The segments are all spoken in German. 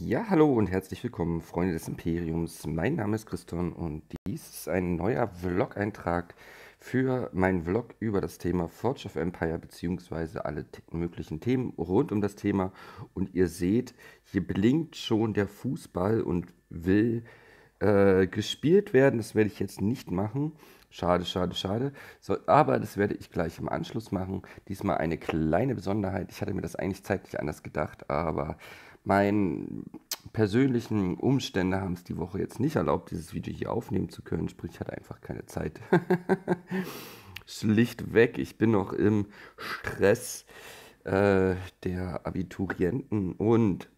Ja, hallo und herzlich willkommen, Freunde des Imperiums. Mein Name ist Christon und dies ist ein neuer Vlog-Eintrag für meinen Vlog über das Thema Forge of Empire bzw. alle möglichen Themen rund um das Thema. Und ihr seht, hier blinkt schon der Fußball und will gespielt werden. Das werde ich jetzt nicht machen. Schade, schade, schade. So, aber das werde ich gleich im Anschluss machen. Diesmal eine kleine Besonderheit. Ich hatte mir das eigentlich zeitlich anders gedacht, aber meine persönlichen Umstände haben es die Woche jetzt nicht erlaubt, dieses Video hier aufnehmen zu können. Sprich, ich hatte einfach keine Zeit. Schlichtweg, ich bin noch im Stress der Abiturienten und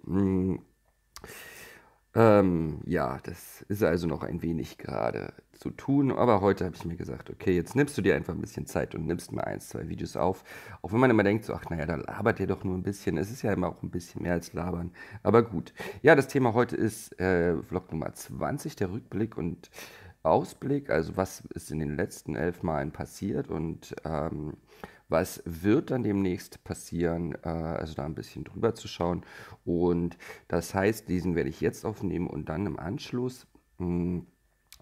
ja, das ist also noch ein wenig gerade zu tun. Aber heute habe ich mir gesagt, okay, jetzt nimmst du dir einfach ein bisschen Zeit und nimmst mal 1, 2 Videos auf. Auch wenn man immer denkt, so, ach naja, da labert ihr doch nur ein bisschen. Es ist ja immer auch ein bisschen mehr als labern. Aber gut. Ja, das Thema heute ist Vlog Nummer 20, der Rückblick und Ausblick. Also was ist in den letzten 11 Malen passiert und was wird dann demnächst passieren, also da ein bisschen drüber zu schauen. Und das heißt, diesen werde ich jetzt aufnehmen und dann im Anschluss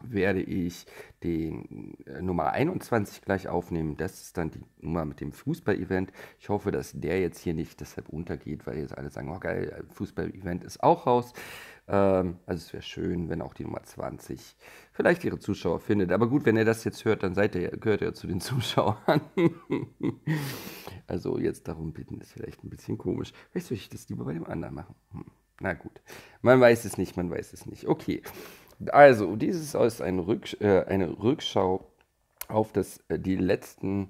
werde ich den Nummer 21 gleich aufnehmen. Das ist dann die Nummer mit dem Fußball-Event. Ich hoffe, dass der jetzt hier nicht deshalb untergeht, weil jetzt alle sagen, oh geil, Fußball-Event ist auch raus. Also es wäre schön, wenn auch die Nummer 20 vielleicht ihre Zuschauer findet. Aber gut, wenn ihr das jetzt hört, dann gehört ihr zu den Zuschauern. Also jetzt darum bitten ist vielleicht ein bisschen komisch. Vielleicht soll ich das lieber bei dem anderen machen. Na gut, man weiß es nicht, man weiß es nicht. Okay. Also, dieses ist eine Rückschau auf die letzten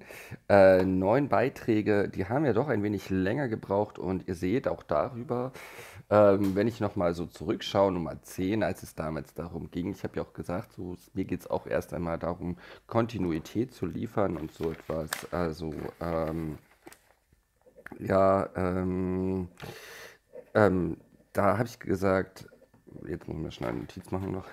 9 Beiträge. Die haben ja doch ein wenig länger gebraucht und ihr seht auch darüber, wenn ich nochmal so zurückschaue, Nummer 10, als es damals darum ging, ich habe ja auch gesagt, so, mir geht es auch erst einmal darum, Kontinuität zu liefern und so etwas. Also, da habe ich gesagt, jetzt muss ich mir schnell eine Notiz machen noch.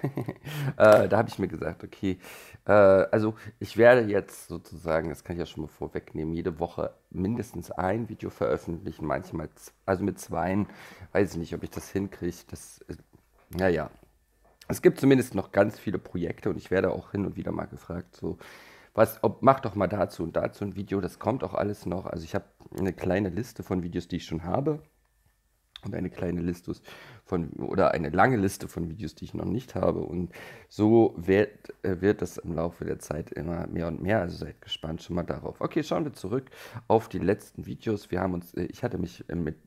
Da habe ich mir gesagt, okay, also ich werde jetzt sozusagen, das kann ich ja schon mal vorwegnehmen, jede Woche mindestens ein Video veröffentlichen, manchmal, also mit 2, weiß ich nicht, ob ich das hinkriege, das, naja. Es gibt zumindest noch ganz viele Projekte und ich werde auch hin und wieder mal gefragt, so, mach doch mal dazu und dazu ein Video, das kommt auch alles noch. Also ich habe eine kleine Liste von Videos, die ich schon habe. Und eine lange Liste von Videos, die ich noch nicht habe. Und so wird das im Laufe der Zeit immer mehr und mehr. Also seid gespannt schon mal darauf. Okay, schauen wir zurück auf die letzten Videos. Ich hatte mich mit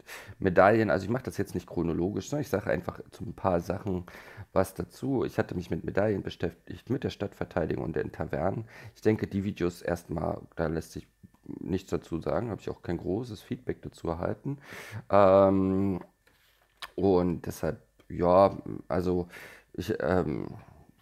Medaillen, also ich mache das jetzt nicht chronologisch, sondern ich sage einfach zu ein paar Sachen was dazu. Ich hatte mich mit Medaillen beschäftigt, mit der Stadtverteidigung und den Tavernen. Ich denke, die Videos erstmal, da lässt sich nichts dazu sagen, habe ich auch kein großes Feedback dazu erhalten. Und deshalb, ja, also ich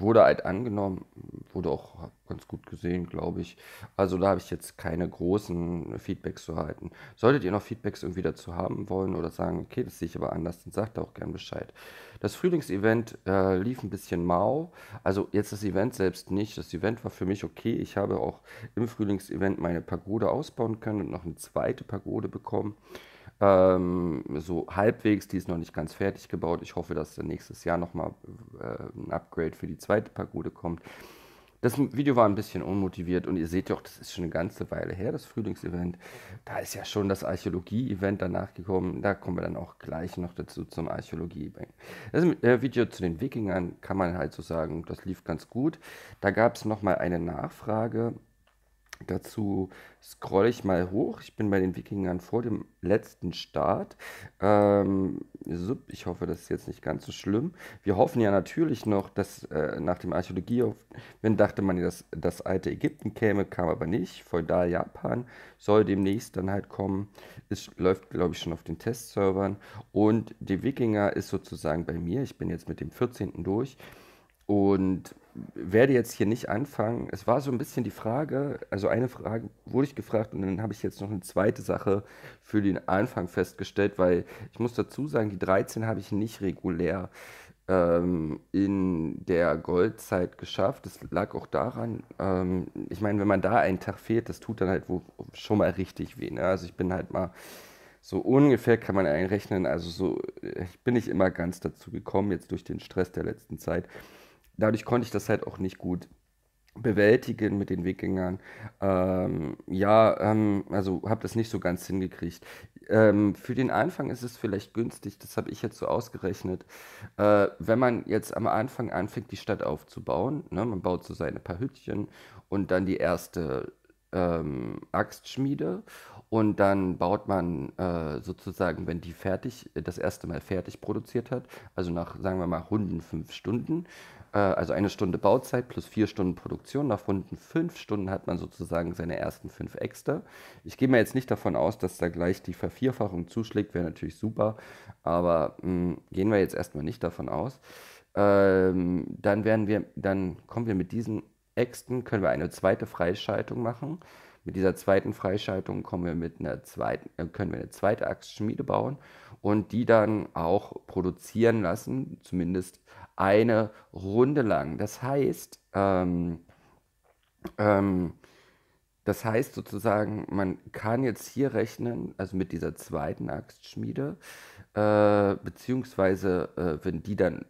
wurde halt angenommen, wurde auch ganz gut gesehen, glaube ich. Also da habe ich jetzt keine großen Feedbacks zu erhalten. Solltet ihr noch Feedbacks irgendwie dazu haben wollen oder sagen, okay, das sehe ich aber anders, dann sagt auch gern Bescheid. Das Frühlingsevent lief ein bisschen mau. Also jetzt das Event selbst nicht. Das Event war für mich okay. Ich habe auch im Frühlingsevent meine Pagode ausbauen können und noch eine zweite Pagode bekommen. So halbwegs, die ist noch nicht ganz fertig gebaut. Ich hoffe, dass nächstes Jahr nochmal ein Upgrade für die zweite Pagode kommt. Das Video war ein bisschen unmotiviert und ihr seht ja auch, das ist schon eine ganze Weile her, das Frühlingsevent. Da ist ja schon das Archäologie-Event danach gekommen. Da kommen wir dann auch gleich noch dazu zum Archäologie-Event. Das Video zu den Wikingern kann man halt so sagen, das lief ganz gut. Da gab es nochmal eine Nachfrage. Dazu scrolle ich mal hoch. Ich bin bei den Wikingern vor dem letzten Start. Ich hoffe, das ist jetzt nicht ganz so schlimm. Wir hoffen ja natürlich noch, dass nach dem Archäologie-Event dachte man, dass das alte Ägypten käme, kam aber nicht. Feudal Japan soll demnächst dann halt kommen. Es läuft, glaube ich, schon auf den Testservern. Und die Wikinger ist sozusagen bei mir. Ich bin jetzt mit dem 14. durch. Und werde jetzt hier nicht anfangen. Es war so ein bisschen die Frage, also eine Frage wurde ich gefragt und dann habe ich jetzt noch eine zweite Sache für den Anfang festgestellt, weil ich muss dazu sagen, die 13 habe ich nicht regulär in der Goldzeit geschafft. Das lag auch daran, ich meine, wenn man da einen Tag fehlt, das tut dann halt schon mal richtig weh. Ne? Also ich bin halt mal so ungefähr, kann man einrechnen, also so ich bin nicht immer ganz dazu gekommen, jetzt durch den Stress der letzten Zeit. Dadurch konnte ich das halt auch nicht gut bewältigen mit den Weggängern. Also habe das nicht so ganz hingekriegt. Für den Anfang ist es vielleicht günstig, das habe ich jetzt so ausgerechnet, wenn man jetzt am Anfang anfängt, die Stadt aufzubauen, ne? Man baut so seine paar Hütchen und dann die erste Axtschmiede und dann baut man sozusagen, wenn die fertig, das erste Mal fertig produziert hat, also nach, sagen wir mal, runden 5 Stunden, also 1 Stunde Bauzeit plus 4 Stunden Produktion, nach runden 5 Stunden hat man sozusagen seine ersten 5 Äxte. Ich gehe mir jetzt nicht davon aus, dass da gleich die Vervierfachung zuschlägt, wäre natürlich super, aber gehen wir jetzt erstmal nicht davon aus. Dann kommen wir mit diesen Äxten, können wir eine zweite Freischaltung machen. Mit dieser zweiten Freischaltung können wir eine zweite Axtschmiede bauen und die dann auch produzieren lassen, zumindest eine Runde lang. Das heißt sozusagen, man kann jetzt hier rechnen, also mit dieser zweiten Axtschmiede, beziehungsweise wenn die dann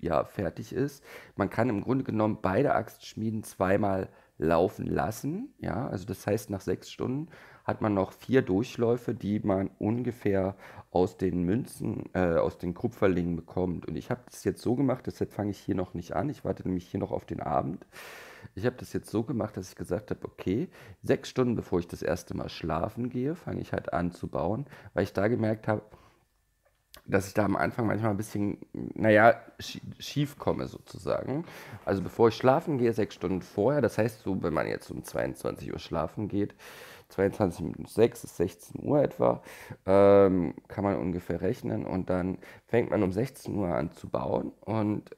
ja fertig ist, man kann im Grunde genommen beide Axtschmieden zweimal laufen lassen, ja, also das heißt, nach 6 Stunden hat man noch 4 Durchläufe, die man ungefähr aus den Münzen, aus den Kupferlingen bekommt. Und ich habe das jetzt so gemacht, deshalb fange ich hier noch nicht an, ich warte nämlich hier noch auf den Abend. Ich habe das jetzt so gemacht, dass ich gesagt habe, okay, 6 Stunden bevor ich das erste Mal schlafen gehe, fange ich halt an zu bauen, weil ich da gemerkt habe, dass ich da am Anfang manchmal ein bisschen, naja, schief komme sozusagen. Also bevor ich schlafen gehe, 6 Stunden vorher, das heißt so, wenn man jetzt um 22 Uhr schlafen geht, 22 Minuten 6 ist 16 Uhr etwa, kann man ungefähr rechnen und dann fängt man um 16 Uhr an zu bauen und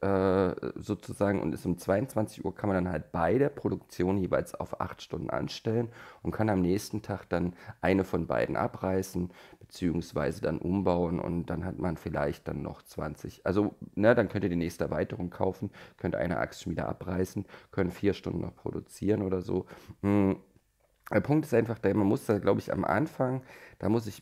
sozusagen und ist um 22 Uhr kann man dann halt beide Produktionen jeweils auf 8 Stunden anstellen und kann am nächsten Tag dann eine von beiden abreißen beziehungsweise dann umbauen und dann hat man vielleicht dann noch 20, also ne, dann könnt ihr die nächste Erweiterung kaufen, könnt eine Axtschmiede abreißen, könnt 4 Stunden noch produzieren oder so. Der Punkt ist einfach, man muss da, glaube ich, am Anfang,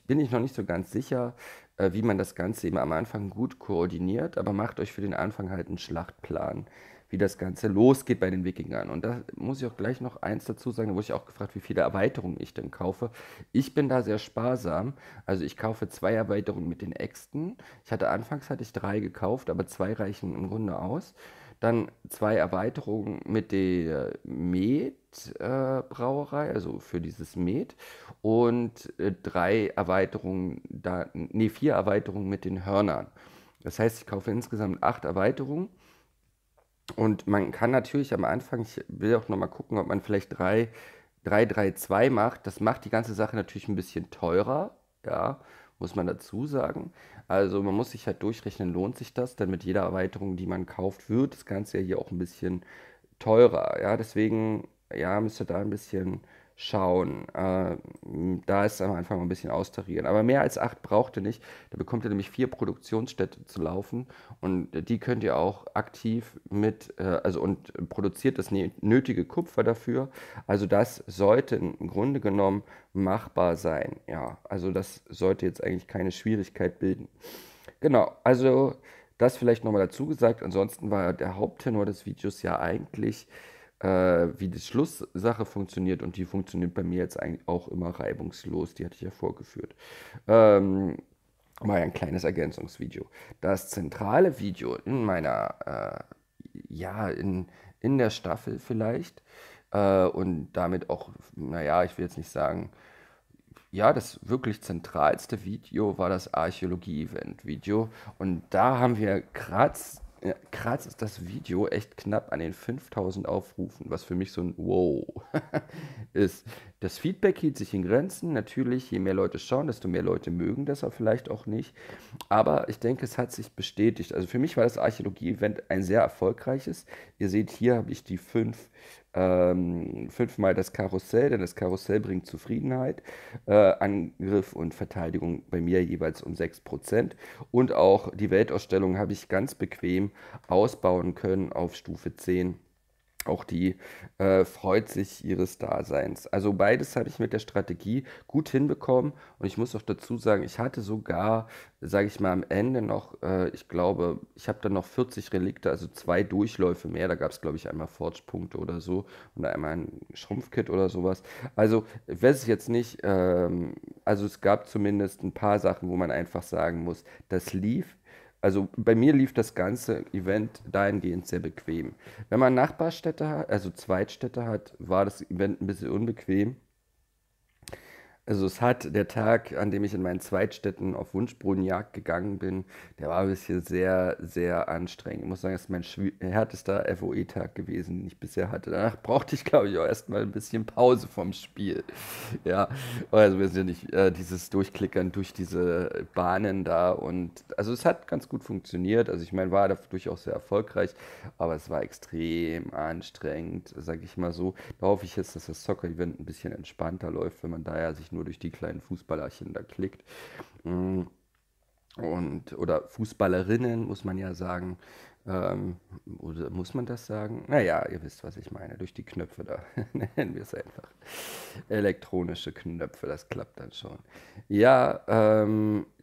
bin ich noch nicht so ganz sicher, wie man das Ganze eben am Anfang gut koordiniert, aber macht euch für den Anfang halt einen Schlachtplan, wie das Ganze losgeht bei den Wikingern. Und da muss ich auch gleich noch eins dazu sagen, da wurde ich auch gefragt, wie viele Erweiterungen ich denn kaufe. Ich bin da sehr sparsam, also ich kaufe 2 Erweiterungen mit den Äxten. Anfangs hatte ich 3 gekauft, aber 2 reichen im Grunde aus. Dann 2 Erweiterungen mit der Met-Brauerei, also für dieses Met. Und 3 Erweiterungen, 4 Erweiterungen mit den Hörnern. Das heißt, ich kaufe insgesamt 8 Erweiterungen. Und man kann natürlich am Anfang, ich will auch nochmal gucken, ob man vielleicht 3-3-2 macht. Das macht die ganze Sache natürlich ein bisschen teurer, ja, muss man dazu sagen. Also man muss sich halt durchrechnen, lohnt sich das, denn mit jeder Erweiterung, die man kauft, wird das Ganze ja hier auch ein bisschen teurer. Ja, deswegen ja, müsst ihr da ein bisschen schauen. Da ist am Anfang ein bisschen austarieren. Aber mehr als 8 braucht ihr nicht. Da bekommt ihr nämlich 4 Produktionsstätten zu laufen und die könnt ihr auch aktiv mit, und produziert das nötige Kupfer dafür. Also das sollte im Grunde genommen machbar sein. Ja, also das sollte jetzt eigentlich keine Schwierigkeit bilden. Genau, also das vielleicht nochmal dazu gesagt. Ansonsten war der Haupttenor des Videos ja eigentlich, wie die Schlusssache funktioniert und die funktioniert bei mir jetzt eigentlich auch immer reibungslos, die hatte ich ja vorgeführt. War ja ein kleines Ergänzungsvideo. Das zentrale Video in meiner, in der Staffel vielleicht und damit auch, naja, ich will jetzt nicht sagen, ja, das wirklich zentralste Video war das Archäologie-Event-Video und da haben wir krass ist das Video echt knapp an den 5000 Aufrufen, was für mich so ein Wow ist. Das Feedback hielt sich in Grenzen. Natürlich, je mehr Leute schauen, desto mehr Leute mögen das vielleicht auch nicht. Aber ich denke, es hat sich bestätigt. Also für mich war das Archäologie-Event ein sehr erfolgreiches. Ihr seht, hier habe ich die 5 fünfmal das Karussell, denn das Karussell bringt Zufriedenheit, Angriff und Verteidigung bei mir jeweils um 6% und auch die Weltausstellung habe ich ganz bequem ausbauen können auf Stufe 10. auch die freut sich ihres Daseins. Also beides habe ich mit der Strategie gut hinbekommen und ich muss auch dazu sagen, ich hatte sogar, sage ich mal, am Ende noch, ich glaube, ich habe dann noch 40 Relikte, also 2 Durchläufe mehr. Da gab es, glaube ich, einmal Forge-Punkte oder so und einmal ein Schrumpfkit oder sowas. Also, ich weiß es jetzt nicht, also es gab zumindest ein paar Sachen, wo man einfach sagen muss, das lief. Also bei mir lief das ganze Event dahingehend sehr bequem. Wenn man Nachbarstädte hat, also Zweitstädte hat, war das Event ein bisschen unbequem. Also es hat der Tag, an dem ich in meinen Zweitstädten auf Wunschbodenjagd gegangen bin, der war ein bisschen sehr, sehr anstrengend. Ich muss sagen, das ist mein härtester FOE-Tag gewesen, den ich bisher hatte. Danach brauchte ich, glaube ich, auch erstmal ein bisschen Pause vom Spiel. Ja, also wir sind ja nicht dieses Durchklickern durch diese Bahnen da. Und also es hat ganz gut funktioniert. Also ich meine, war dadurch auch sehr erfolgreich, aber es war extrem anstrengend, sage ich mal so. Da hoffe ich jetzt, dass das Soccer-Event ein bisschen entspannter läuft, wenn man da ja sich nur durch die kleinen Fußballerchen da klickt. Und, oder Fußballerinnen, muss man ja sagen. Oder muss man das sagen? Naja, ihr wisst, was ich meine. Durch die Knöpfe da. Nennen wir es einfach. Elektronische Knöpfe, das klappt dann schon. Ja,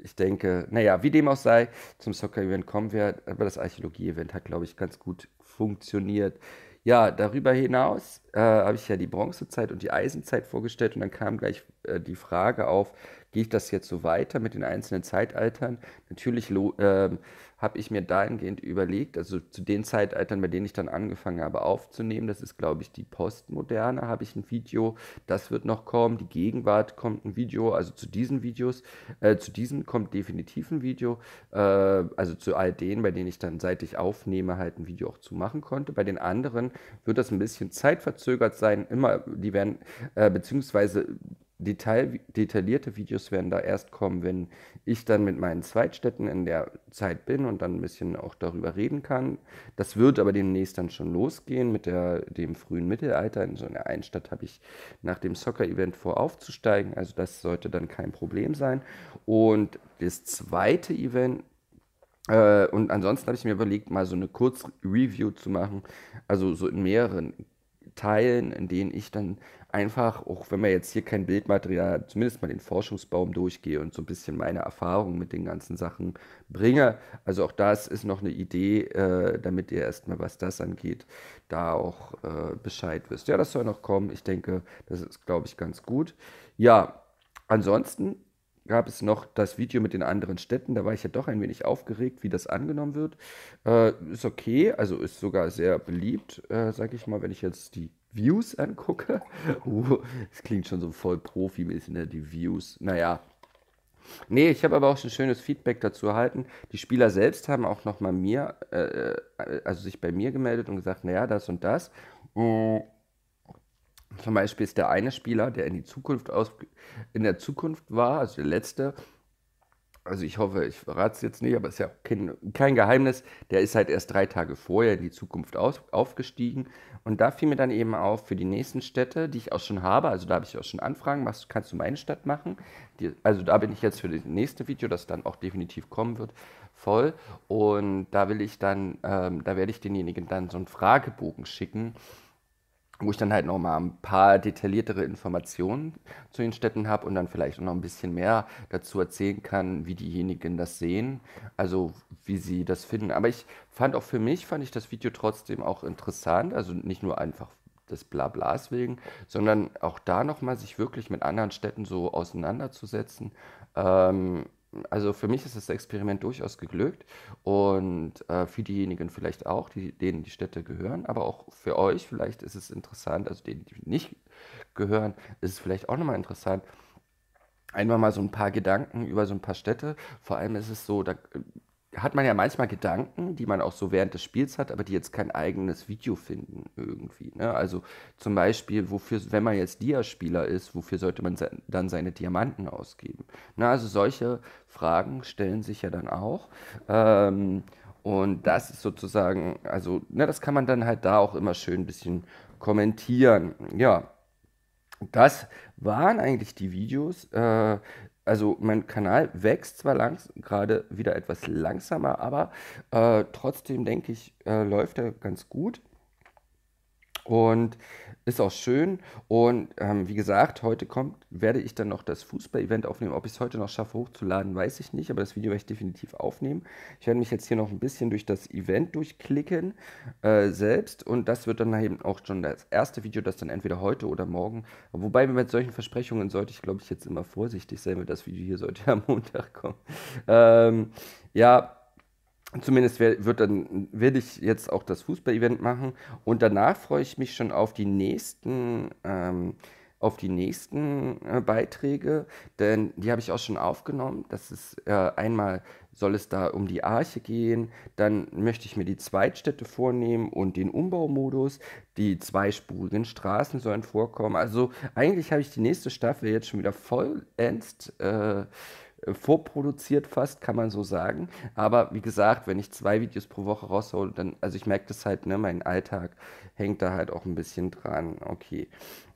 ich denke, naja, wie dem auch sei, zum Soccer-Event kommen wir. Aber das Archäologie-Event hat, glaube ich, ganz gut funktioniert. Ja, darüber hinaus habe ich ja die Bronzezeit und die Eisenzeit vorgestellt und dann kam gleich die Frage auf, gehe ich das jetzt so weiter mit den einzelnen Zeitaltern? Natürlich habe ich mir dahingehend überlegt, also zu den Zeitaltern, bei denen ich dann angefangen habe aufzunehmen, das ist, glaube ich, die Postmoderne, habe ich ein Video, das wird noch kommen, die Gegenwart kommt ein Video, also zu diesen Videos, zu diesen kommt definitiv ein Video, also zu all denen, bei denen ich dann, seit ich aufnehme, halt ein Video auch zu machen konnte. Bei den anderen wird das ein bisschen zeitverzögert sein, immer, die werden, beziehungsweise detaillierte Videos werden da erst kommen, wenn ich dann mit meinen Zweitstädten in der Zeit bin und dann ein bisschen auch darüber reden kann. Das wird aber demnächst dann schon losgehen mit dem frühen Mittelalter. In so einer Einstadt habe ich nach dem Soccer-Event vor, aufzusteigen. Also das sollte dann kein Problem sein. Und das zweite Event, und ansonsten habe ich mir überlegt, mal so eine Kurzreview zu machen, also so in mehreren Teilen, in denen ich dann einfach, auch wenn wir jetzt hier kein Bildmaterial, zumindest mal den Forschungsbaum durchgehe und so ein bisschen meine Erfahrung mit den ganzen Sachen bringe. Also auch das ist noch eine Idee, damit ihr erstmal, was das angeht, da auch Bescheid wisst. Ja, das soll noch kommen. Ich denke, das ist, glaube ich, ganz gut. Ja, ansonsten gab es noch das Video mit den anderen Städten. Da war ich ja doch ein wenig aufgeregt, wie das angenommen wird. Ist okay, also ist sogar sehr beliebt, sage ich mal, wenn ich jetzt die Views angucke. Das klingt schon so voll profimäßig, ne? Die Views, naja. Nee, ich habe aber auch schon schönes Feedback dazu erhalten. Die Spieler selbst haben auch nochmal mir, also sich bei mir gemeldet und gesagt, naja, das und das. Zum Beispiel ist der eine Spieler, der in der Zukunft war, also der letzte, also ich hoffe, ich verrate es jetzt nicht, aber es ist ja kein Geheimnis, der ist halt erst 3 Tage vorher in die Zukunft aufgestiegen. Und da fiel mir dann eben auf, für die nächsten Städte, die ich auch schon habe, also da habe ich auch schon Anfragen, kannst du meine Stadt machen? Also da bin ich jetzt für das nächste Video, das dann auch definitiv kommen wird, voll. Und da will ich dann, da werde ich denjenigen dann so einen Fragebogen schicken, wo ich dann halt nochmal ein paar detailliertere Informationen zu den Städten habe und dann vielleicht noch ein bisschen mehr dazu erzählen kann, wie diejenigen das sehen, also wie sie das finden. Aber ich fand auch für mich, das Video trotzdem auch interessant, also nicht nur einfach des Blablas wegen, sondern auch da nochmal sich wirklich mit anderen Städten so auseinanderzusetzen. Also für mich ist das Experiment durchaus geglückt und für diejenigen vielleicht auch, denen die Städte gehören, aber auch für euch vielleicht ist es interessant, also denen, die nicht gehören, ist es vielleicht auch nochmal interessant, einfach mal so ein paar Gedanken über so ein paar Städte, vor allem ist es so, da hat man ja manchmal Gedanken, die man auch so während des Spiels hat, aber die jetzt kein eigenes Video finden irgendwie. Ne? Also zum Beispiel, wofür, wenn man jetzt Dia-Spieler ist, wofür sollte man dann seine Diamanten ausgeben? Na, also solche Fragen stellen sich ja dann auch. Und das ist sozusagen, also ne, das kann man dann halt da auch immer schön ein bisschen kommentieren. Ja, das waren eigentlich die Videos. Also mein Kanal wächst zwar gerade wieder etwas langsamer, aber trotzdem denke ich, läuft er ganz gut. Und ist auch schön. Und wie gesagt, heute werde ich dann noch das Fußball-Event aufnehmen. Ob ich es heute noch schaffe, hochzuladen, weiß ich nicht. Aber das Video werde ich definitiv aufnehmen. Ich werde mich jetzt hier noch ein bisschen durch das Event durchklicken selbst. Und das wird dann eben auch schon das erste Video, das dann entweder heute oder morgen. Wobei mit solchen Versprechungen sollte ich, glaube ich, jetzt immer vorsichtig sein, weil das Video hier sollte ja am Montag kommen. Ja. Zumindest werde ich jetzt auch das Fußball-Event machen und danach freue ich mich schon auf die nächsten Beiträge, denn die habe ich auch schon aufgenommen. Das ist einmal soll es da um die Arche gehen, dann möchte ich mir die Zweitstädte vornehmen und den Umbaumodus, die zweispurigen Straßen sollen vorkommen. Also eigentlich habe ich die nächste Staffel jetzt schon wieder vollends vorproduziert fast, kann man so sagen. Aber wie gesagt, wenn ich 2 Videos pro Woche raushole, dann, also ich merke das halt, ne, mein Alltag hängt da halt auch ein bisschen dran. Okay.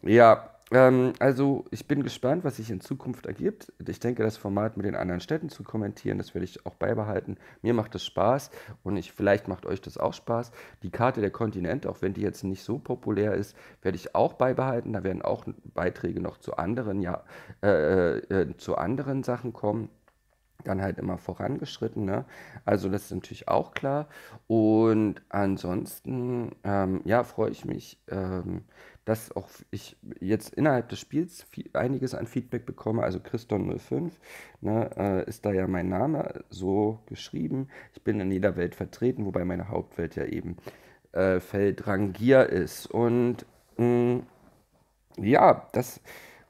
Ja, also ich bin gespannt, was sich in Zukunft ergibt. Ich denke, das Format mit den anderen Städten zu kommentieren, das werde ich auch beibehalten. Mir macht das Spaß und vielleicht macht euch das auch Spaß. Die Karte der Kontinente, auch wenn die jetzt nicht so populär ist, werde ich auch beibehalten. Da werden auch Beiträge noch zu anderen, zu anderen Sachen kommen. Dann halt immer vorangeschritten, ne? Also das ist natürlich auch klar. Und ansonsten, ja, freue ich mich, dass auch ich jetzt innerhalb des Spiels einiges an Feedback bekomme. Also Christon05, ne, ist da ja mein Name so geschrieben. Ich bin in jeder Welt vertreten, wobei meine Hauptwelt ja eben Feldrangier ist. Und ja,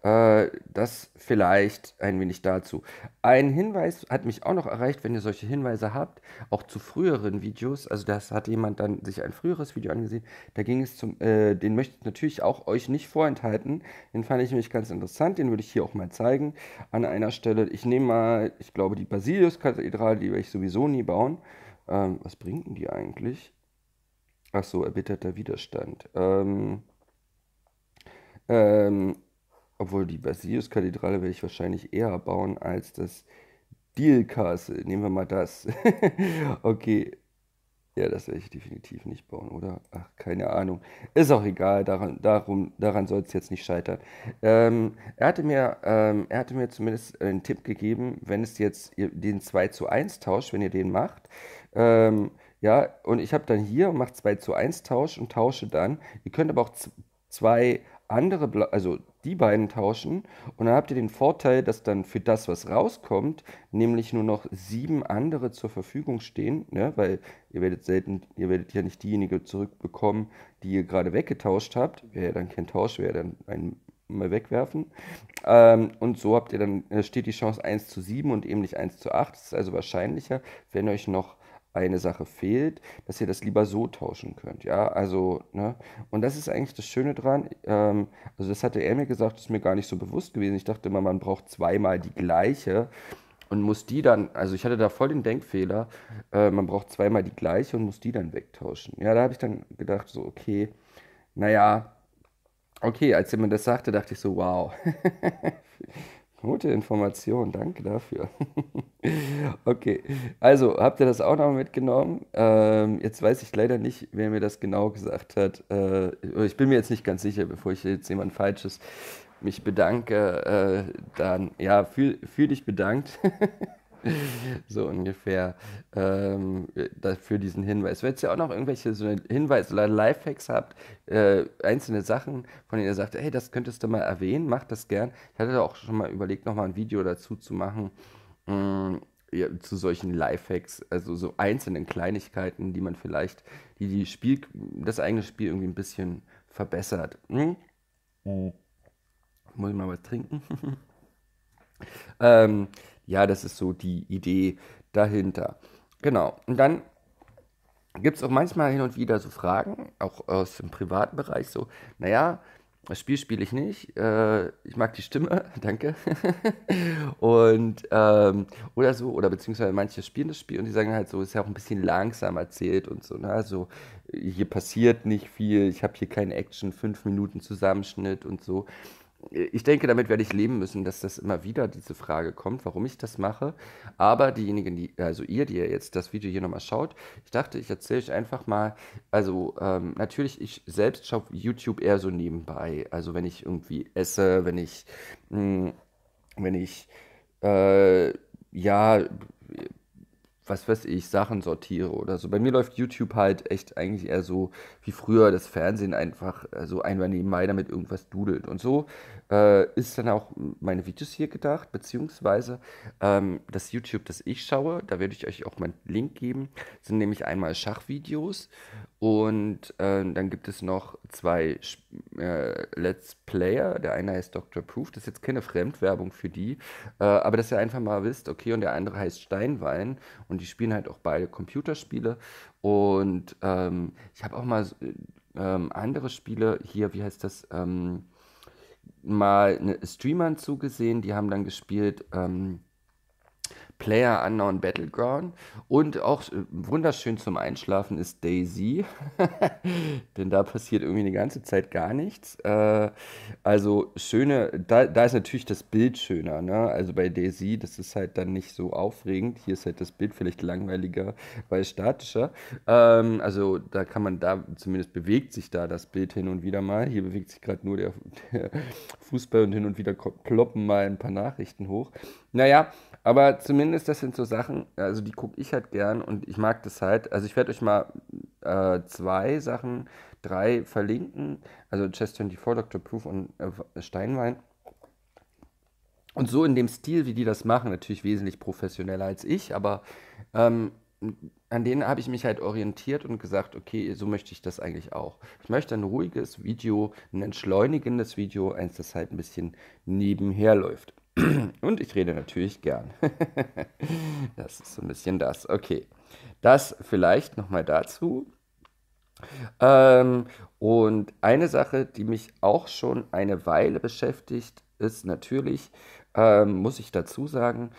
das vielleicht ein wenig dazu. Ein Hinweis hat mich auch noch erreicht, wenn ihr solche Hinweise habt, auch zu früheren Videos. Also das hat jemand dann sich ein früheres Video angesehen. Da ging es zum, den möchte ich natürlich auch euch nicht vorenthalten. Den fand ich nämlich ganz interessant, den würde ich hier auch mal zeigen. An einer Stelle, ich nehme mal, ich glaube die Basilius-Kathedrale, die werde ich sowieso nie bauen. Was bringt denn die eigentlich? Ach so, erbitterter Widerstand. Obwohl die Basilius-Kathedrale werde ich wahrscheinlich eher bauen als das Deal Castle. Nehmen wir mal das. Okay. Ja, das werde ich definitiv nicht bauen, oder? Ach, keine Ahnung. Ist auch egal, daran soll es jetzt nicht scheitern. Er hatte mir zumindest einen Tipp gegeben, wenn es jetzt den 2:1 tauscht, wenn ihr den macht. Ja, und ich habe dann hier, mache 2:1 Tausch und tausche dann. Ihr könnt aber auch zwei andere, also die beiden tauschen und dann habt ihr den Vorteil, dass dann für das, was rauskommt, nämlich nur noch 7 andere zur Verfügung stehen, ne? Weil ihr werdet ja nicht diejenige zurückbekommen, die ihr gerade weggetauscht habt, wäre ja dann kein Tausch, wäre ja dann ein mal wegwerfen. Und so habt ihr dann, steht die Chance 1:7 und eben nicht 1:8, das ist also wahrscheinlicher, wenn euch noch eine Sache fehlt, dass ihr das lieber so tauschen könnt, ja, also, ne, und das ist eigentlich das Schöne dran, also das hatte er mir gesagt, das ist mir gar nicht so bewusst gewesen, ich dachte immer, man braucht zweimal die gleiche und muss die dann, also ich hatte da voll den Denkfehler, man braucht zweimal die gleiche und muss die dann wegtauschen, ja, da habe ich dann gedacht, so, okay, naja, okay, als jemand das sagte, dachte ich so, wow, gute Information, danke dafür. Okay, also habt ihr das auch noch mitgenommen? Jetzt weiß ich leider nicht, wer mir das genau gesagt hat. Ich bin mir jetzt nicht ganz sicher, bevor ich jetzt jemand Falsches mich bedanke. Dann, ja, fühl dich bedankt. So ungefähr für diesen Hinweis. Wenn ihr auch noch irgendwelche so Hinweise oder Lifehacks habt, einzelne Sachen, von denen ihr sagt, hey, das könntest du mal erwähnen, macht das gern. Ich hatte auch schon mal überlegt, nochmal ein Video dazu zu machen, ja, zu solchen Lifehacks, also so einzelnen Kleinigkeiten, die man vielleicht, das eigene Spiel irgendwie ein bisschen verbessert. Muss ich mal was trinken? Ja, das ist so die Idee dahinter. Genau. Und dann gibt es auch manchmal hin und wieder so Fragen, auch aus dem privaten Bereich, so, naja, das Spiel spiele ich nicht, ich mag die Stimme, danke. Und oder so, oder beziehungsweise manche spielen das Spiel und die sagen halt so, ist ja auch ein bisschen langsam erzählt und so, ne? So, hier passiert nicht viel, ich habe hier keine Action, 5 Minuten Zusammenschnitt und so. Ich denke, damit werde ich leben müssen, dass das immer wieder diese Frage kommt, warum ich das mache. Aber diejenigen, die ihr jetzt das Video hier nochmal schaut, ich dachte, ich erzähle euch einfach mal, also natürlich, ich selbst schaue YouTube eher so nebenbei. Also wenn ich irgendwie esse, wenn ich, ja, was weiß ich, Sachen sortiere oder so. Bei mir läuft YouTube halt echt eigentlich eher so wie früher das Fernsehen, einfach so einmal nebenbei damit irgendwas dudelt. Und so ist dann auch meine Videos hier gedacht, beziehungsweise das YouTube, das ich schaue, da werde ich euch auch meinen Link geben, sind nämlich einmal Schachvideos und dann gibt es noch zwei Let's Player, der eine heißt Dr. Proof, das ist jetzt keine Fremdwerbung für die, aber dass ihr einfach mal wisst, okay, und der andere heißt Steinwallen und die spielen halt auch beide Computerspiele. Und ich habe auch mal andere Spiele hier, wie heißt das, mal Streamern zugesehen, die haben dann gespielt Player Unknown Battleground. Und auch wunderschön zum Einschlafen ist DayZ, denn da passiert irgendwie die ganze Zeit gar nichts. Also schöne, da ist natürlich das Bild schöner, ne? Also bei DayZ, das ist halt dann nicht so aufregend. Hier ist halt das Bild vielleicht langweiliger, weil statischer. Also da kann man, da zumindest bewegt sich da das Bild hin und wieder mal. Hier bewegt sich gerade nur der Fußball und hin und wieder ploppen mal ein paar Nachrichten hoch. Naja, aber zumindest das sind so Sachen, also die gucke ich halt gern und ich mag das halt. Also ich werde euch mal drei verlinken, also Chess24, Dr. Proof und Steinwein. Und so in dem Stil, wie die das machen, natürlich wesentlich professioneller als ich, aber an denen habe ich mich halt orientiert und gesagt, okay, so möchte ich das eigentlich auch. Ich möchte ein ruhiges Video, ein entschleunigendes Video, eins, das halt ein bisschen nebenher läuft. Und ich rede natürlich gern. Das ist so ein bisschen das. Okay, das vielleicht nochmal dazu. Und eine Sache, die mich auch schon eine Weile beschäftigt, ist natürlich, muss ich dazu sagen,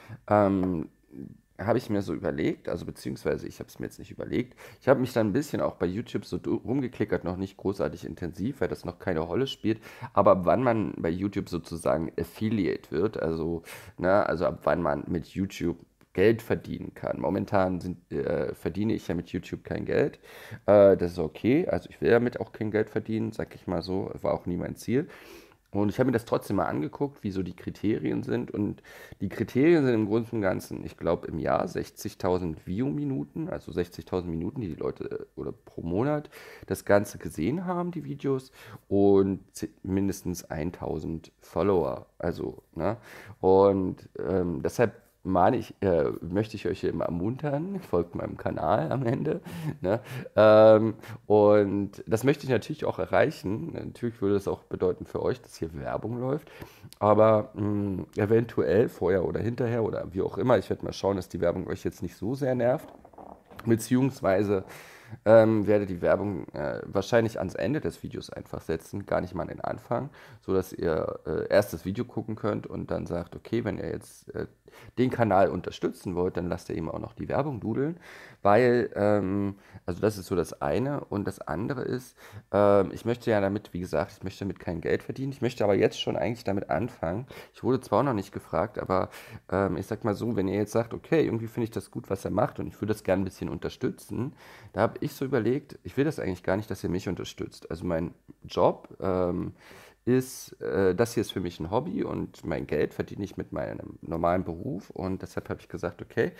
habe ich mir so überlegt, also beziehungsweise ich habe es mir jetzt nicht überlegt, ich habe mich dann ein bisschen auch bei YouTube so rumgeklickert, noch nicht großartig intensiv, weil das noch keine Rolle spielt, aber ab wann man bei YouTube sozusagen Affiliate wird, also, ne, also ab wann man mit YouTube Geld verdienen kann. Momentan verdiene ich ja mit YouTube kein Geld, das ist okay, also ich will damit auch kein Geld verdienen, sag ich mal so, war auch nie mein Ziel. Und ich habe mir das trotzdem mal angeguckt, wie so die Kriterien sind. Und die Kriterien sind im Grunde und Ganzen, ich glaube, im Jahr 60.000 View-Minuten, also 60.000 Minuten, die die Leute oder pro Monat das Ganze gesehen haben, die Videos, und mindestens 1.000 Follower. Also, ne? Und deshalb möchte ich euch hier immer ermuntern, folgt meinem Kanal am Ende, ne? Und das möchte ich natürlich auch erreichen. Natürlich würde das auch bedeuten für euch, dass hier Werbung läuft, aber eventuell vorher oder hinterher oder wie auch immer, ich werde mal schauen, dass die Werbung euch jetzt nicht so sehr nervt, beziehungsweise werde die Werbung wahrscheinlich ans Ende des Videos einfach setzen, gar nicht mal an den Anfang, sodass ihr erst das Video gucken könnt und dann sagt, okay, wenn ihr jetzt den Kanal unterstützen wollt, dann lasst ihr eben auch noch die Werbung dudeln, weil, also das ist so das eine, und das andere ist, ich möchte ja damit, wie gesagt, ich möchte damit kein Geld verdienen, ich möchte aber jetzt schon eigentlich damit anfangen, ich wurde zwar noch nicht gefragt, aber ich sag mal so, wenn ihr jetzt sagt, okay, irgendwie finde ich das gut, was er macht und ich würde das gerne ein bisschen unterstützen, da habe ich so überlegt, ich will das eigentlich gar nicht, dass ihr mich unterstützt, also mein Job, ist, das hier ist für mich ein Hobby und mein Geld verdiene ich mit meinem normalen Beruf, und deshalb habe ich gesagt, okay,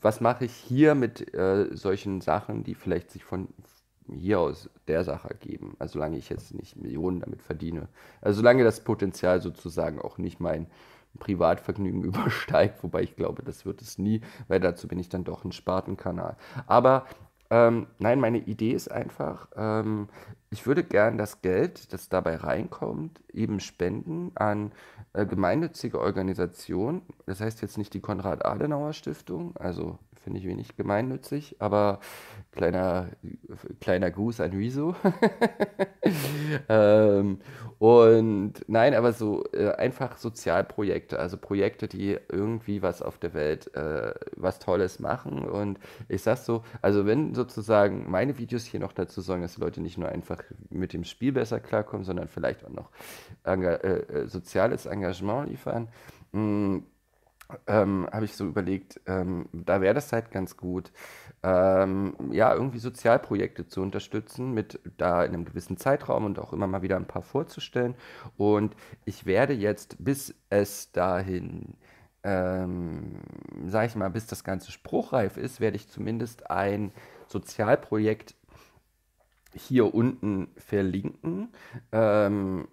was mache ich hier mit solchen Sachen, die vielleicht sich von hier aus der Sache ergeben, also solange ich jetzt nicht Millionen damit verdiene, also solange das Potenzial sozusagen auch nicht mein Privatvergnügen übersteigt, wobei ich glaube, das wird es nie, weil dazu bin ich dann doch ein Spartenkanal, aber nein, meine Idee ist einfach, ich würde gern das Geld, das dabei reinkommt, eben spenden an gemeinnützige Organisationen. Das heißt jetzt nicht die Konrad-Adenauer-Stiftung, also finde ich wenig gemeinnützig, aber kleiner Gruß an Wieso. Und nein, aber so einfach Sozialprojekte, also Projekte, die irgendwie was auf der Welt, was Tolles machen. Und ich sag so, also wenn sozusagen meine Videos hier noch dazu sorgen, dass die Leute nicht nur einfach mit dem Spiel besser klarkommen, sondern vielleicht auch noch soziales Engagement liefern, habe ich so überlegt, da wäre das halt ganz gut, ja, irgendwie Sozialprojekte zu unterstützen, mit da in einem gewissen Zeitraum und auch immer mal wieder ein paar vorzustellen. Und ich werde jetzt, bis es dahin, sage ich mal, bis das Ganze spruchreif ist, werde ich zumindest ein Sozialprojekt hier unten verlinken, also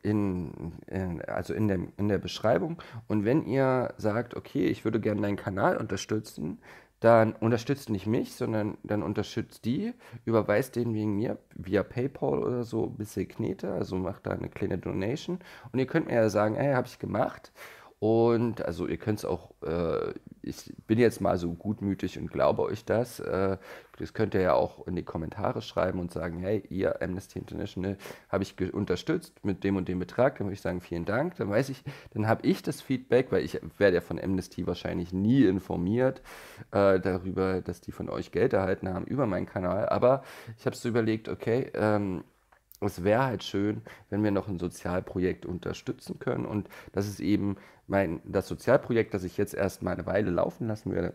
in der Beschreibung. Und wenn ihr sagt, okay, ich würde gerne deinen Kanal unterstützen, dann unterstützt nicht mich, sondern dann unterstützt die, überweist den wegen mir via PayPal oder so ein bisschen Knete, also macht da eine kleine Donation. Und ihr könnt mir ja sagen, hey, habe ich gemacht. Und also ihr könnt es auch, ich bin jetzt mal so gutmütig und glaube euch das, das könnt ihr ja auch in die Kommentare schreiben und sagen, hey, ihr Amnesty International habe ich unterstützt mit dem und dem Betrag, dann würde ich sagen, vielen Dank, dann weiß ich, dann habe ich das Feedback, weil ich werde ja von Amnesty wahrscheinlich nie informiert darüber, dass die von euch Geld erhalten haben über meinen Kanal, aber ich habe so überlegt, okay, es wäre halt schön, wenn wir noch ein Sozialprojekt unterstützen können, und das ist eben das Sozialprojekt, das ich jetzt erst mal eine Weile laufen lassen werde,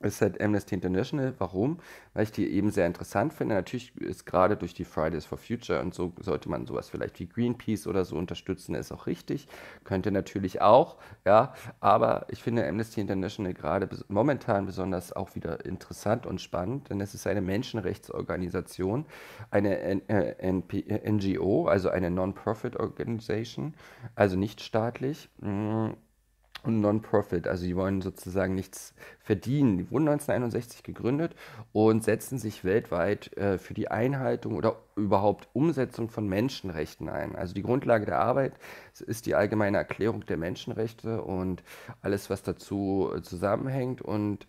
ist halt Amnesty International. Warum? Weil ich die eben sehr interessant finde. Natürlich ist gerade durch die Fridays for Future und so sollte man sowas vielleicht wie Greenpeace oder so unterstützen, ist auch richtig. Könnte natürlich auch, ja, aber ich finde Amnesty International gerade momentan besonders auch wieder interessant und spannend, denn es ist eine Menschenrechtsorganisation, eine NGO, also eine Non-Profit-Organisation, also nicht staatlich, und Non-Profit, also die wollen sozusagen nichts verdienen. Die wurden 1961 gegründet und setzen sich weltweit für die Einhaltung oder überhaupt Umsetzung von Menschenrechten ein. Also die Grundlage der Arbeit ist die allgemeine Erklärung der Menschenrechte und alles, was dazu zusammenhängt, und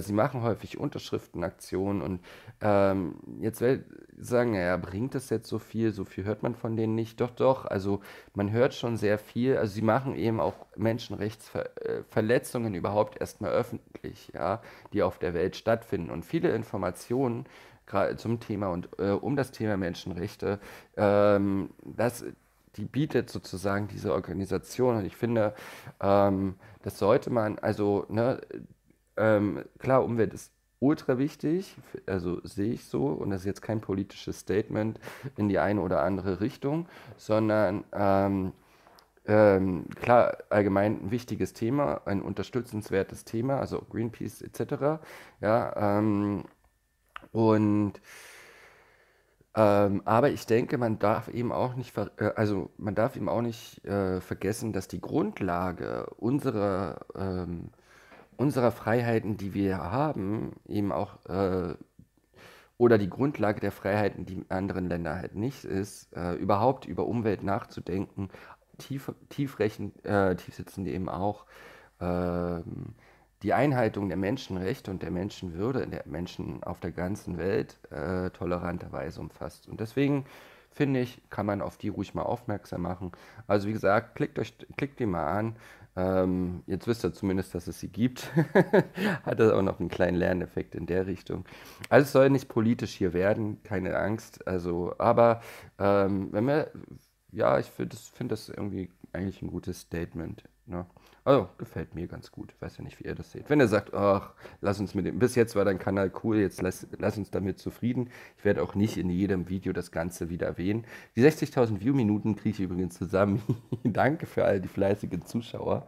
sie machen häufig Unterschriftenaktionen und jetzt will ich sagen, naja, bringt das jetzt so viel hört man von denen nicht, doch, doch, also man hört schon sehr viel, also sie machen eben auch Menschenrechtsverletzungen überhaupt erstmal öffentlich, ja, die auf der Welt stattfinden, und viele Informationen gerade zum Thema und um das Thema Menschenrechte, die bietet sozusagen diese Organisation, und ich finde, das sollte man, also, ne, klar, Umwelt ist ultra wichtig, also sehe ich so, und das ist jetzt kein politisches Statement in die eine oder andere Richtung, sondern klar, allgemein ein wichtiges Thema, ein unterstützenswertes Thema, also Greenpeace etc. Ja, aber ich denke, man darf eben auch nicht, vergessen, dass die Grundlage unserer Freiheiten, die wir haben, eben auch, oder die Grundlage der Freiheiten, die in anderen Ländern halt nicht ist, überhaupt über Umwelt nachzudenken, tiefsitzende eben auch, die Einhaltung der Menschenrechte und der Menschenwürde der Menschen auf der ganzen Welt toleranterweise umfasst. Und deswegen, finde ich, kann man auf die ruhig mal aufmerksam machen. Also wie gesagt, klickt die mal an. Jetzt wisst ihr zumindest, dass es sie gibt. Hat das auch noch einen kleinen Lerneffekt in der Richtung. Also es soll nicht politisch hier werden, keine Angst. Also, aber wenn wir, ja, ich finde das irgendwie eigentlich ein gutes Statement. Ne? Also gefällt mir ganz gut. Ich weiß ja nicht, wie ihr das seht. Wenn ihr sagt, ach, lass uns mit dem, bis jetzt war dein Kanal cool, jetzt lass uns damit zufrieden. Ich werde auch nicht in jedem Video das Ganze wieder erwähnen. Die 60.000 View-Minuten kriege ich übrigens zusammen. Danke für all die fleißigen Zuschauer.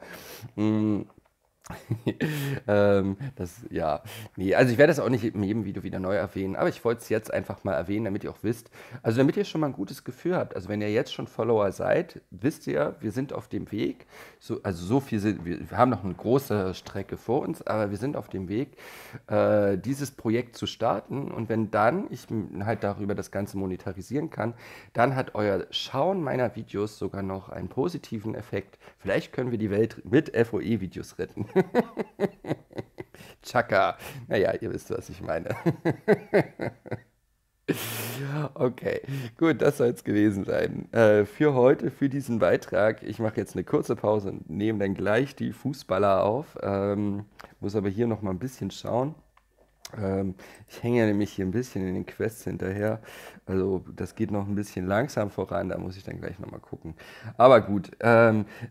Das, ja, nee, also ich werde das auch nicht in jedem Video wieder neu erwähnen, aber ich wollte es jetzt einfach mal erwähnen, damit ihr auch wisst, also damit ihr schon mal ein gutes Gefühl habt, also wenn ihr jetzt schon Follower seid, wisst ihr, wir sind auf dem Weg, wir haben noch eine große Strecke vor uns, aber wir sind auf dem Weg, dieses Projekt zu starten, und wenn dann ich halt darüber das Ganze monetarisieren kann, dann hat euer Schauen meiner Videos sogar noch einen positiven Effekt, vielleicht können wir die Welt mit FOE-Videos retten. Chaka. Naja, ihr wisst, was ich meine. Okay, gut, das soll es gewesen sein. Für heute, für diesen Beitrag. Ich mache jetzt eine kurze Pause und nehme dann gleich die Fußballer auf. Muss aber hier noch mal ein bisschen schauen. Ich hänge ja nämlich hier ein bisschen in den Quests hinterher, also das geht noch ein bisschen langsam voran, da muss ich dann gleich nochmal gucken. Aber gut,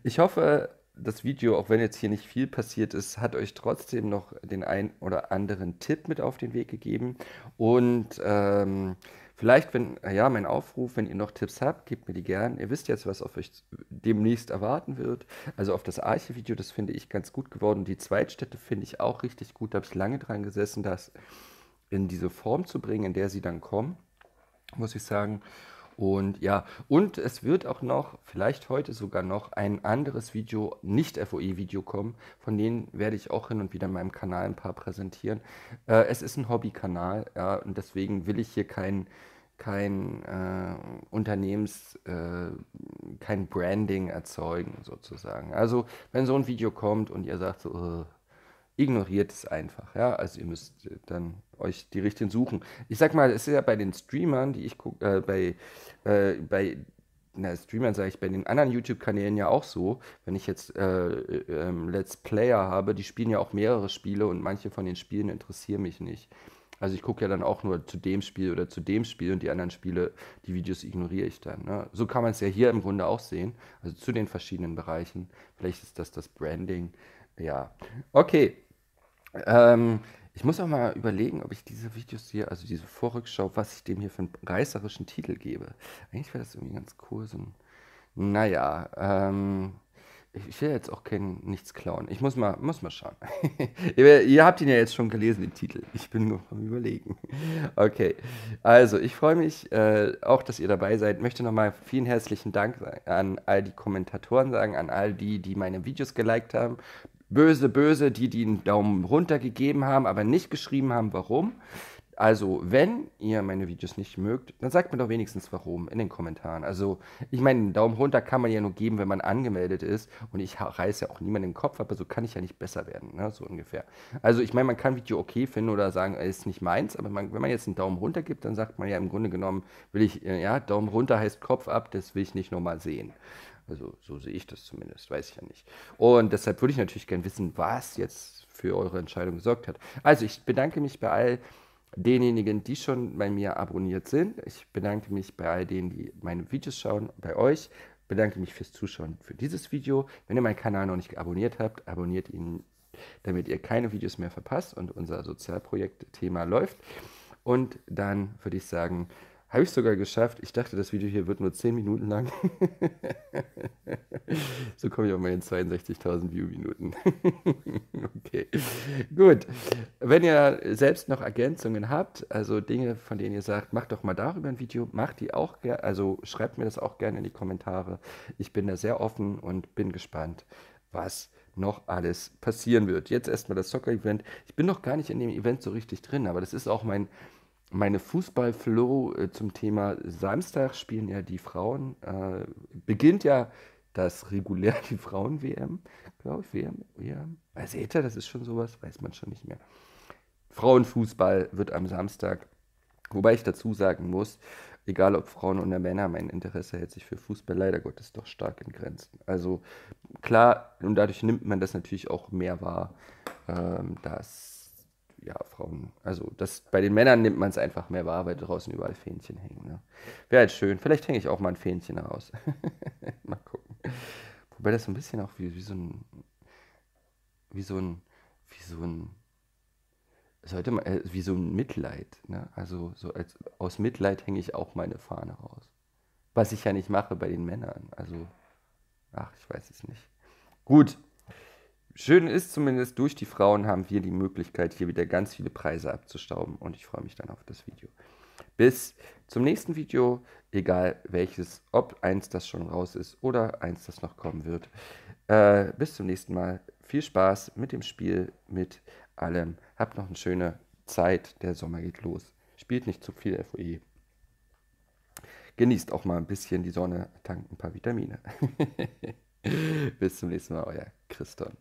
ich hoffe, das Video, auch wenn jetzt hier nicht viel passiert ist, hat euch trotzdem noch den ein oder anderen Tipp mit auf den Weg gegeben. Und vielleicht, wenn, ja, mein Aufruf, wenn ihr noch Tipps habt, gebt mir die gern. Ihr wisst jetzt, was auf euch demnächst erwarten wird. Also auf das Arche-Video, das finde ich ganz gut geworden. Die Zweitstätte finde ich auch richtig gut. Da habe ich lange dran gesessen, das in diese Form zu bringen, in der sie dann kommen, muss ich sagen. Und ja, und es wird auch noch, vielleicht heute sogar noch, ein anderes Video, nicht FOE-Video kommen. Von denen werde ich auch hin und wieder in meinem Kanal ein paar präsentieren. Es ist ein Hobbykanal, ja, und deswegen will ich hier kein Branding erzeugen, sozusagen. Also, wenn so ein Video kommt und ihr sagt so, ignoriert es einfach, ja, also ihr müsst dann euch die Richtigen suchen. Ich sag mal, es ist ja bei den Streamern, die ich gucke, bei den anderen YouTube-Kanälen ja auch so, wenn ich jetzt Let's Player habe, die spielen ja auch mehrere Spiele und manche von den Spielen interessieren mich nicht. Also ich gucke ja dann auch nur zu dem Spiel oder zu dem Spiel und die anderen Spiele, die Videos ignoriere ich dann, ne? So kann man es ja hier im Grunde auch sehen, also zu den verschiedenen Bereichen. Vielleicht ist das Branding. Ja, okay. Ich muss auch mal überlegen, ob ich diese Videos hier, also diese Vorrückschau, was ich dem hier für einen reißerischen Titel gebe. Eigentlich wäre das irgendwie ganz cool. So ein, naja, ich will jetzt auch nichts klauen. Ich muss mal schauen. Ihr habt ihn ja jetzt schon gelesen, den Titel. Ich bin nur am Überlegen. Okay, also ich freue mich auch, dass ihr dabei seid. Möchte nochmal vielen herzlichen Dank an all die Kommentatoren sagen, an all die, die meine Videos geliked haben. Böse, böse, die einen Daumen runter gegeben haben, aber nicht geschrieben haben, warum. Also, wenn ihr meine Videos nicht mögt, dann sagt mir doch wenigstens warum in den Kommentaren. Also, ich meine, einen Daumen runter kann man ja nur geben, wenn man angemeldet ist. Und ich reiße ja auch niemanden den Kopf ab, aber so kann ich ja nicht besser werden, ne? So ungefähr. Also, ich meine, man kann ein Video okay finden oder sagen, ist nicht meins, aber wenn man jetzt einen Daumen runter gibt, dann sagt man ja im Grunde genommen, will ich, ja, Daumen runter heißt Kopf ab, das will ich nicht nochmal sehen. Also so sehe ich das zumindest, weiß ich ja nicht. Und deshalb würde ich natürlich gerne wissen, was jetzt für eure Entscheidung gesorgt hat. Also ich bedanke mich bei all denjenigen, die schon bei mir abonniert sind. Ich bedanke mich bei all denen, die meine Videos schauen, bei euch. Ich bedanke mich fürs Zuschauen für dieses Video. Wenn ihr meinen Kanal noch nicht abonniert habt, abonniert ihn, damit ihr keine Videos mehr verpasst und unser Sozialprojekt-Thema läuft. Und dann würde ich sagen, habe ich es sogar geschafft. Ich dachte, das Video hier wird nur 10 Minuten lang. So komme ich auf meine 62.000 View-Minuten. Okay, gut. Wenn ihr selbst noch Ergänzungen habt, also Dinge, von denen ihr sagt, macht doch mal darüber ein Video, macht die auch gerne, also schreibt mir das auch gerne in die Kommentare. Ich bin da sehr offen und bin gespannt, was noch alles passieren wird. Jetzt erstmal das Soccer-Event. Ich bin noch gar nicht in dem Event so richtig drin, aber das ist auch meine Fußball-Flow zum Thema Samstag spielen ja die Frauen, beginnt ja die Frauen-WM, glaube ich, WM. Also seht ihr, das ist schon sowas, weiß man schon nicht mehr. Frauenfußball wird am Samstag, wobei ich dazu sagen muss, egal ob Frauen oder Männer, mein Interesse hält sich für Fußball leider Gottes doch stark in Grenzen. Also klar, und dadurch nimmt man das natürlich auch mehr wahr, dass ja, Frauen, also das bei den Männern nimmt man es einfach mehr wahr, weil draußen überall Fähnchen hängen, ne? Wäre halt schön. Vielleicht hänge ich auch mal ein Fähnchen raus. Mal gucken. Wobei das so ein bisschen auch wie so ein Mitleid, ne? Also so aus Mitleid hänge ich auch meine Fahne raus. Was ich ja nicht mache bei den Männern. Also, ach, ich weiß es nicht. Gut. Schön ist zumindest, durch die Frauen haben wir die Möglichkeit, hier wieder ganz viele Preise abzustauben. Und ich freue mich dann auf das Video. Bis zum nächsten Video, egal welches, ob eins, das schon raus ist oder eins, das noch kommen wird. Bis zum nächsten Mal. Viel Spaß mit dem Spiel, mit allem. Habt noch eine schöne Zeit. Der Sommer geht los. Spielt nicht zu viel FOE. Genießt auch mal ein bisschen die Sonne, tankt ein paar Vitamine. Bis zum nächsten Mal, euer Christon.